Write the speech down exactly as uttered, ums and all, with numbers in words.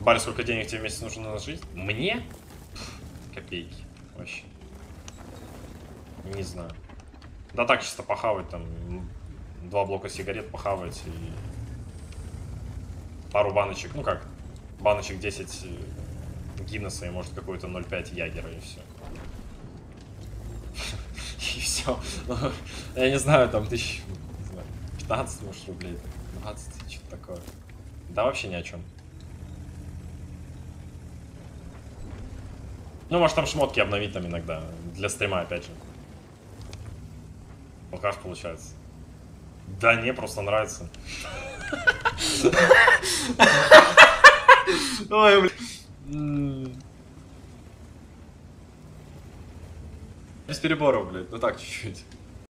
Барри, сколько денег тебе в месяц нужно на жизнь? Мне? Копейки. Вообще. Не знаю. Да так чисто похавать там. Два блока сигарет похавать и пару баночек. Ну как, баночек десять Гиннеса и может какой-то ноль пять ягера и все. И все. Я не знаю, там тысяч... пятнадцать, может, рублей. двадцать, что-то такое. Да вообще ни о чем. Ну, может, там шмотки обновить там иногда. Для стрима, опять же. Алкаш получается. Да не, просто нравится. Ой, блин. Без переборов, блядь. Ну так, чуть-чуть.